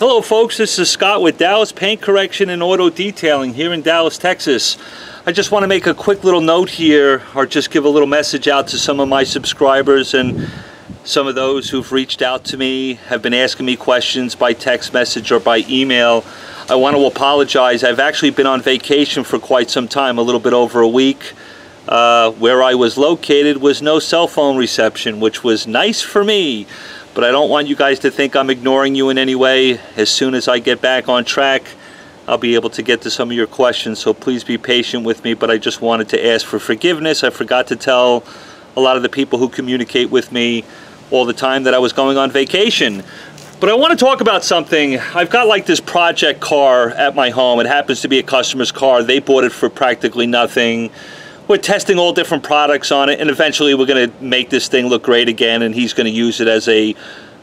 Hello folks, this is Scott with Dallas Paint Correction and Auto Detailing here in Dallas, Texas. I just want to make a quick little note here, or just give a little message out to some of my subscribers, and some of those who've reached out to me have been asking me questions by text message or by email. I want to apologize. I've actually been on vacation for quite some time, a little bit over a week. Where I was located was no cell phone reception, which was nice for me. But I don't want you guys to think I'm ignoring you in any way. As soon as I get back on track, I'll be able to get to some of your questions, so please be patient with me. But I just wanted to ask for forgiveness. I forgot to tell a lot of the people who communicate with me all the time that I was going on vacation. But I want to talk about something. I've got like this project car at my home. It happens to be a customer's car. They bought it for practically nothing. We're testing all different products on it, and eventually we're going to make this thing look great again, and he's going to use it as a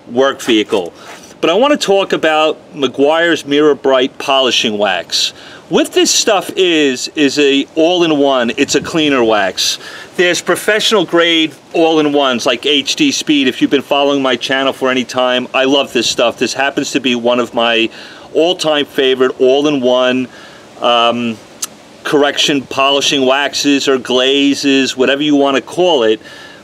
work vehicle. But I want to talk about Meguiar's Mirror Bright Polishing Wax. What this stuff is a all-in-one. It's a cleaner wax. There's professional grade all-in-ones like HD Speed. If you've been following my channel for any time, I love this stuff. This happens to be one of my all-time favorite all-in-one correction polishing waxes or glazes, whatever you want to call it,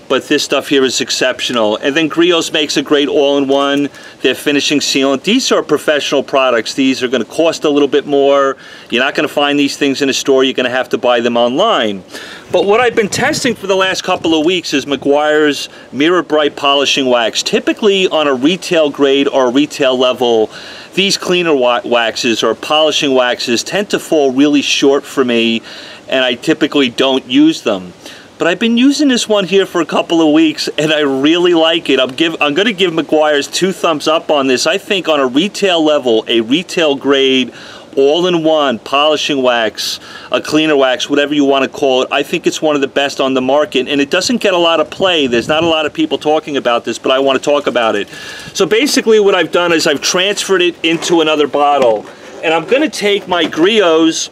but this stuff here is exceptional. And then Griot's makes a great all-in-one, their finishing sealant. These are professional products. These are going to cost a little bit more. You're not going to find these things in a store. You're going to have to buy them online. But what I've been testing for the last couple of weeks is Meguiar's Mirror Bright Polishing Wax. Typically on a retail grade or a retail level, these cleaner waxes or polishing waxes tend to fall really short for me, and I typically don't use them. But I've been using this one here for a couple of weeks, and I really like it. I'm going to give Meguiar's two thumbs up on this. I think on a retail level, a retail grade, all-in-one polishing wax, a cleaner wax, whatever you want to call it, I think it's one of the best on the market, and it doesn't get a lot of play. There's not a lot of people talking about this, but I want to talk about it. So basically what I've done is I've transferred it into another bottle, and I'm going to take my Griot's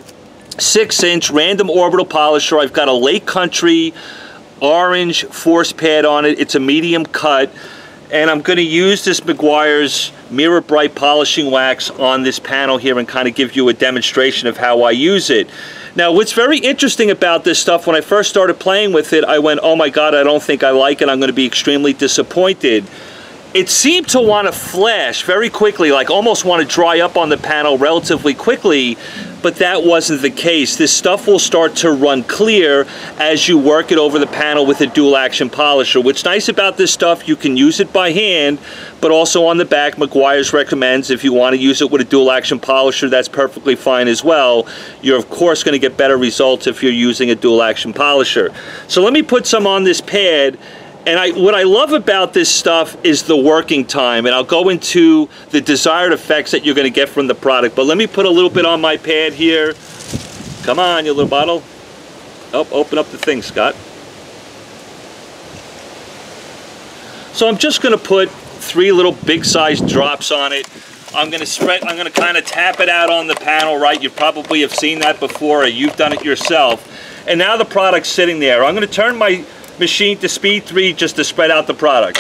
6-inch random orbital polisher. I've got a Lake Country orange force pad on it. It's a medium cut, and I'm going to use this Meguiar's Mirror Bright Polishing Wax on this panel here and kind of give you a demonstration of how I use it. Now, what's very interesting about this stuff, when I first started playing with it, I went, oh my God, I don't think I like it. I'm going to be extremely disappointed. It seemed to want to flash very quickly, like almost want to dry up on the panel relatively quickly, but that wasn't the case. This stuff will start to run clear as you work it over the panel with a dual action polisher. What's nice about this stuff, you can use it by hand, but also on the back, Meguiar's recommends if you want to use it with a dual action polisher, that's perfectly fine as well. You're of course going to get better results if you're using a dual action polisher. So let me put some on this pad. And what I love about this stuff is the working time, and I'll go into the desired effects that you're going to get from the product. But let me put a little bit on my pad here. Come on, you little bottle. Oh, open up the thing, Scott. So I'm just going to put 3 little big-sized drops on it. I'm going to kind of tap it out on the panel, right? You probably have seen that before, or you've done it yourself. And now the product's sitting there. I'm going to turn my machine to speed 3 just to spread out the product.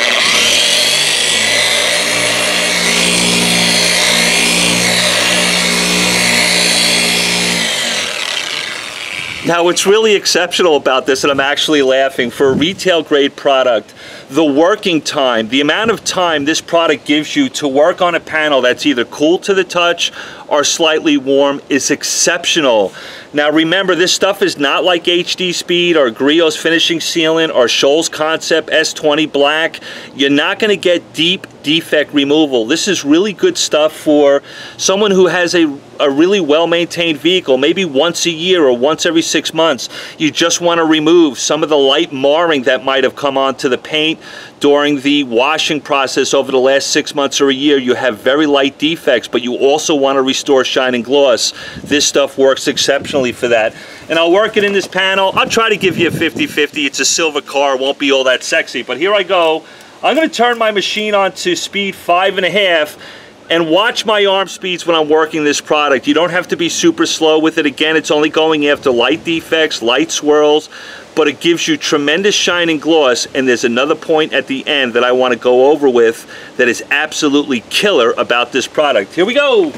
Now, what's really exceptional about this, and I'm actually laughing, for a retail grade product, the working time, the amount of time this product gives you to work on a panel that's either cool to the touch or slightly warm is exceptional. Now remember, this stuff is not like HD Speed or Griot's Finishing Sealant or Scholl's Concept S20 Black. You're not going to get deep defect removal. This is really good stuff for someone who has a really well-maintained vehicle. Maybe once a year or once every 6 months, you just want to remove some of the light marring that might have come onto the paint during the washing process over the last 6 months or a year. You have very light defects, but you also want to restore shine and gloss. This stuff works exceptionally for that. And I'll work it in this panel. I'll try to give you a 50-50. It's a silver car, won't be all that sexy, but here I go. I'm going to turn my machine on to speed 5.5, and watch my arm speeds when I'm working this product. You don't have to be super slow with it. Again, it's only going after light defects, light swirls, but it gives you tremendous shine and gloss. And there's another point at the end that I want to go over with that is absolutely killer about this product. Here we go.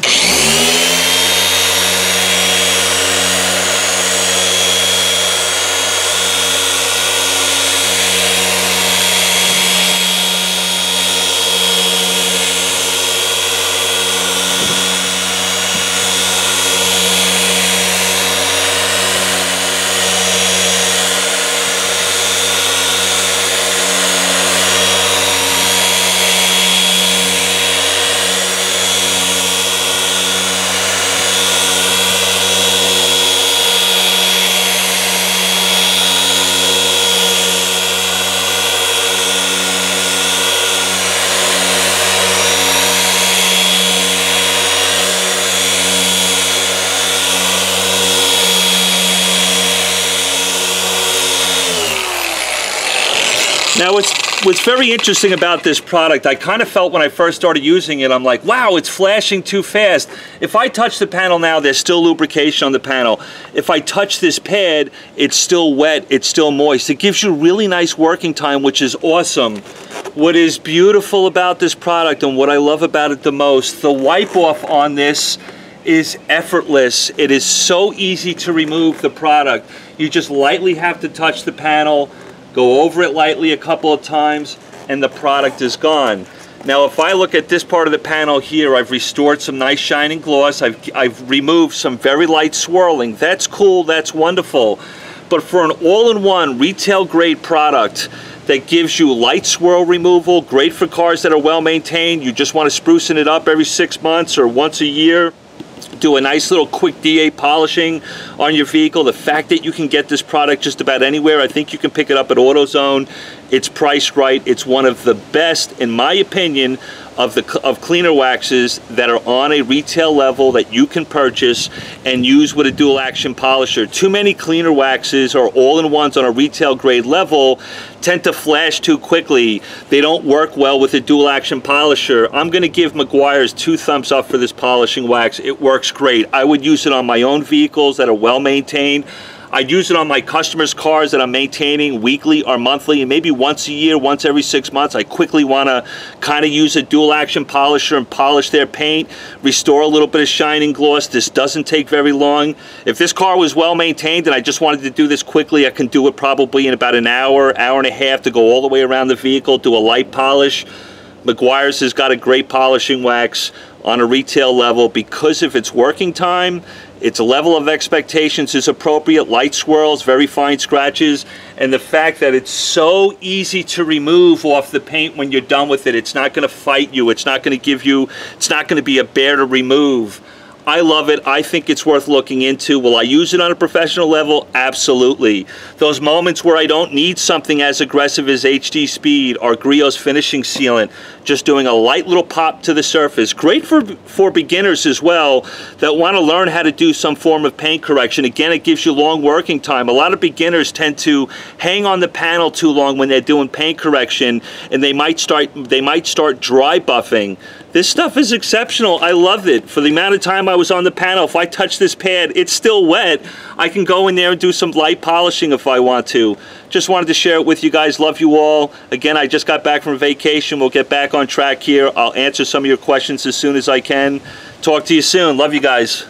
Now, what's very interesting about this product, I kind of felt when I first started using it, I'm like, wow, it's flashing too fast. If I touch the panel now, there's still lubrication on the panel. If I touch this pad, it's still wet, it's still moist. It gives you really nice working time, which is awesome. What is beautiful about this product and what I love about it the most, the wipe off on this is effortless. It is so easy to remove the product. You just lightly have to touch the panel, go over it lightly a couple of times, and the product is gone. Now, if I look at this part of the panel here, I've restored some nice shining gloss. I've removed some very light swirling. That's cool, that's wonderful. But for an all-in-one retail grade product that gives you light swirl removal, great for cars that are well maintained, you just want to sprucing it up every 6 months or once a year, do a nice little quick DA polishing on your vehicle. The fact that you can get this product just about anywhere, I think you can pick it up at AutoZone. It's priced right. It's one of the best, in my opinion, of cleaner waxes that are on a retail level that you can purchase and use with a dual action polisher. Too many cleaner waxes or all-in-ones on a retail grade level tend to flash too quickly. They don't work well with a dual action polisher. I'm gonna give Meguiar's 2 thumbs up for this polishing wax. It works great. I would use it on my own vehicles that are well maintained. I'd use it on my customers' cars that I'm maintaining weekly or monthly, and maybe once a year, once every 6 months. I quickly want to kind of use a dual action polisher and polish their paint, restore a little bit of shine and gloss. This doesn't take very long. If this car was well maintained and I just wanted to do this quickly, I can do it probably in about an hour, hour and a half, to go all the way around the vehicle, do a light polish. Meguiar's has got a great polishing wax on a retail level because of its working time, its level of expectations is appropriate, light swirls, very fine scratches, and the fact that it's so easy to remove off the paint when you're done with it. It's not gonna fight you, it's not gonna give you, it's not gonna be a bear to remove. I love it. I think it's worth looking into. Will I use it on a professional level? Absolutely. Those moments where I don't need something as aggressive as HD Speed or Griot's Finishing Sealant, just doing a light little pop to the surface. Great for beginners as well that want to learn how to do some form of paint correction. Again, it gives you long working time. A lot of beginners tend to hang on the panel too long when they're doing paint correction, and they might start dry buffing. This stuff is exceptional. I loved it. For the amount of time I was on the panel, if I touch this pad, it's still wet. I can go in there and do some light polishing if I want to. Just wanted to share it with you guys. Love you all. Again, I just got back from vacation. We'll get back on track here. I'll answer some of your questions as soon as I can. Talk to you soon. Love you guys.